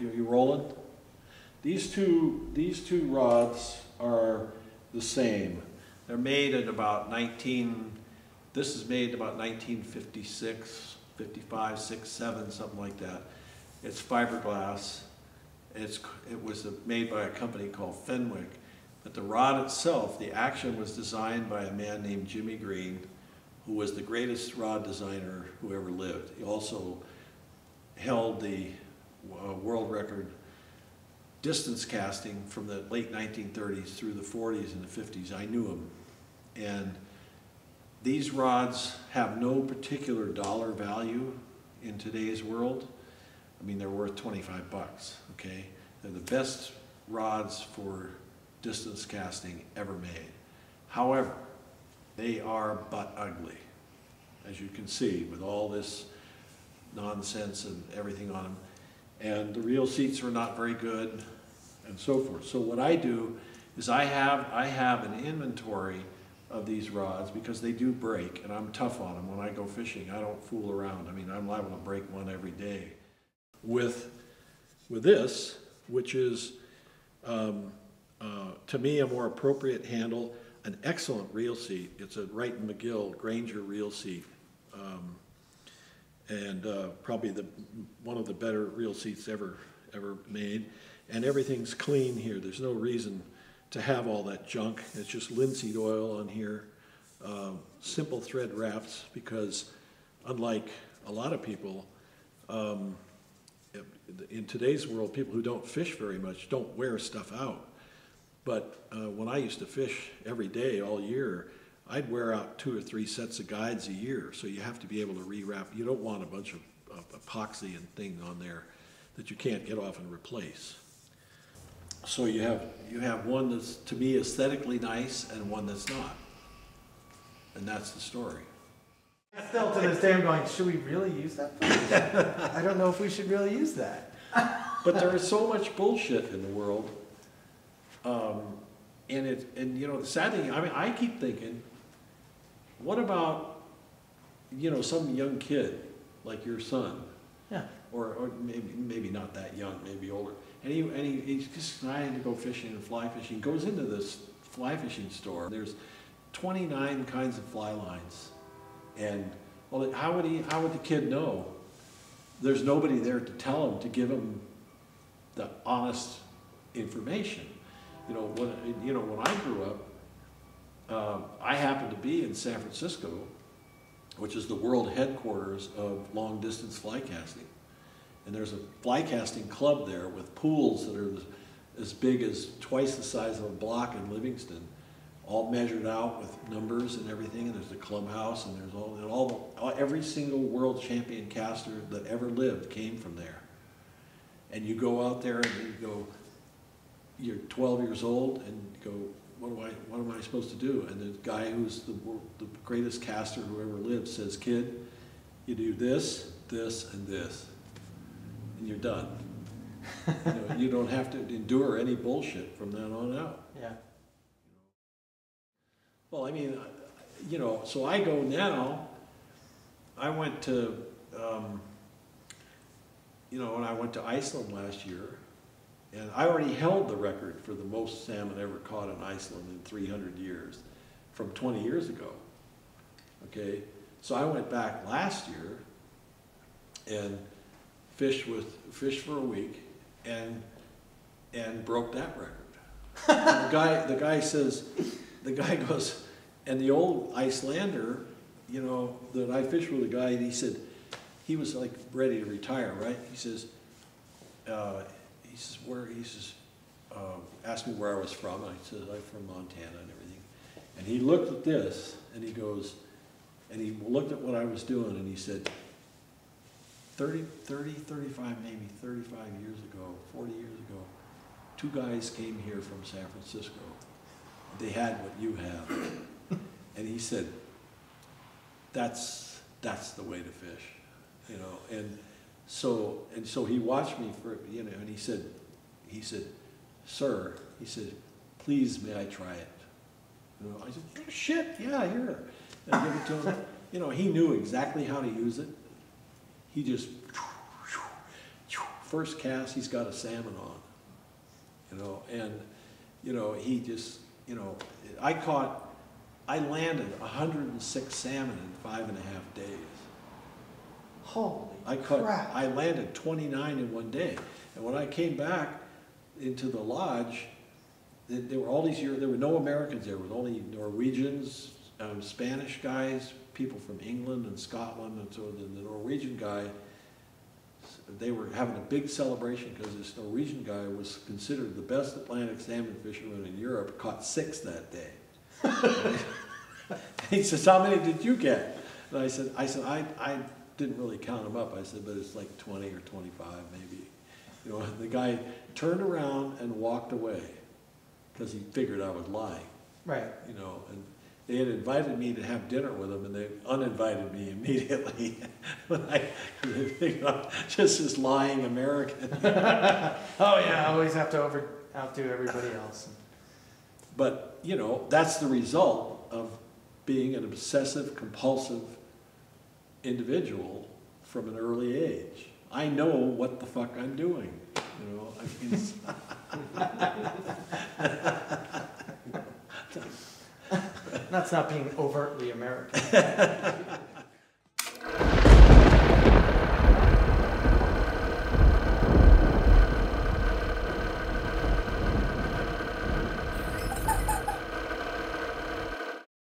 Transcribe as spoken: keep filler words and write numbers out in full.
You, you rolling? These two, these two rods are the same. They're made at about nineteen, this is made about nineteen fifty-six, fifty-five, six, seven, something like that. It's fiberglass. It's, it was made by a company called Fenwick. But the rod itself, the action was designed by a man named Jimmy Green, who was the greatest rod designer who ever lived. He also held the uh, world record distance casting from the late nineteen thirties through the forties and the fifties. I knew him. And these rods have no particular dollar value in today's world. I mean, they're worth twenty-five bucks, okay? They're the best rods for distance casting ever made. However, they are but ugly, as you can see, with all this nonsense and everything on them. And the reel seats are not very good, and so forth. So what I do is I have, I have an inventory of these rods, because they do break, and I'm tough on them when I go fishing. I don't fool around. I mean, I'm liable to break one every day. With, with this, which is, um, uh, to me, a more appropriate handle, an excellent reel seat. It's a Wright and McGill Granger reel seat, um, and uh, probably the, one of the better reel seats ever, ever made. And everything's clean here. There's no reason to have all that junk. It's just linseed oil on here, uh, simple thread wraps, because unlike a lot of people, um, in today's world, people who don't fish very much don't wear stuff out. But uh, when I used to fish every day, all year, I'd wear out two or three sets of guides a year, so you have to be able to rewrap. You don't want a bunch of uh, epoxy and thing on there that you can't get off and replace. So you have, you have one that's, to me, aesthetically nice and one that's not. And that's the story. Still to this day I'm going, should we really use that place? I don't know if we should really use that. But there is so much bullshit in the world. Um, and, it, and, you know, the sad thing, I mean, I keep thinking, what about, you know, some young kid like your son? Yeah. Or, or maybe, maybe not that young, maybe older. And he, and he, he's just trying to go fishing and fly fishing. Goes into this fly fishing store. There's twenty-nine kinds of fly lines. And well, how would he? How would the kid know? There's nobody there to tell him, to give him the honest information. You know, when you know when I grew up, uh, I happened to be in San Francisco, which is the world headquarters of long distance fly casting. And there's a fly casting club there with pools that are as big as twice the size of a block in Livingston, all measured out with numbers and everything, and there's the clubhouse, and there's all, and all, all, every single world champion caster that ever lived came from there. And you go out there and you go, you're twelve years old, and you go, what do I, what am I supposed to do? And the guy who's the, the greatest caster who ever lived says, kid, you do this, this, and this, and you're done. You know, you don't have to endure any bullshit from then on out. Yeah. Well, I mean, you know, so I go now, I went to, um, you know, and I went to Iceland last year, and I already held the record for the most salmon ever caught in Iceland in three hundred years, from twenty years ago, okay? So I went back last year and fished with, fished for a week, and, and broke that record. The guy, the guy says, the guy goes, and the old Icelander, you know, that I fished with a guy, and he said, he was like ready to retire, right? He says, uh, he says, where, he says, uh, asked me where I was from, and I said, I'm from Montana and everything. And he looked at this, and he goes, and he looked at what I was doing, and he said, thirty, thirty, thirty-five, maybe thirty-five years ago, forty years ago, two guys came here from San Francisco. They had what you have. And he said, that's, that's the way to fish, you know. And so, and so he watched me for, you know, and he said, he said, sir, he said, please may I try it? You know, I said, oh, shit, yeah, here. And I gave it to him. You know, he knew exactly how to use it. He just first cast, he's got a salmon on, you know, and, you know, he just, you know, I caught, I landed one hundred six salmon in five and a half days. Holy I caught, crap. I landed twenty-nine in one day. And when I came back into the lodge, there were all these years, there were no Americans there, there were only Norwegians, um, Spanish guys, people from England and Scotland, and so the, the Norwegian guy, they were having a big celebration because this Norwegian guy was considered the best Atlantic salmon fisherman in Europe, caught six that day. He says, how many did you get? And I said, I, said I, I didn't really count them up. I said, but it's like twenty or twenty-five maybe. You know, the guy turned around and walked away because he figured I was lying. Right. You know, and they had invited me to have dinner with them, and they uninvited me immediately. When I figured out just this lying American. Oh yeah, I always have to over outdo everybody else. But you know, that's the result of being an obsessive compulsive individual from an early age. I know what the fuck I'm doing. You know, I mean, it's that's not being overtly American.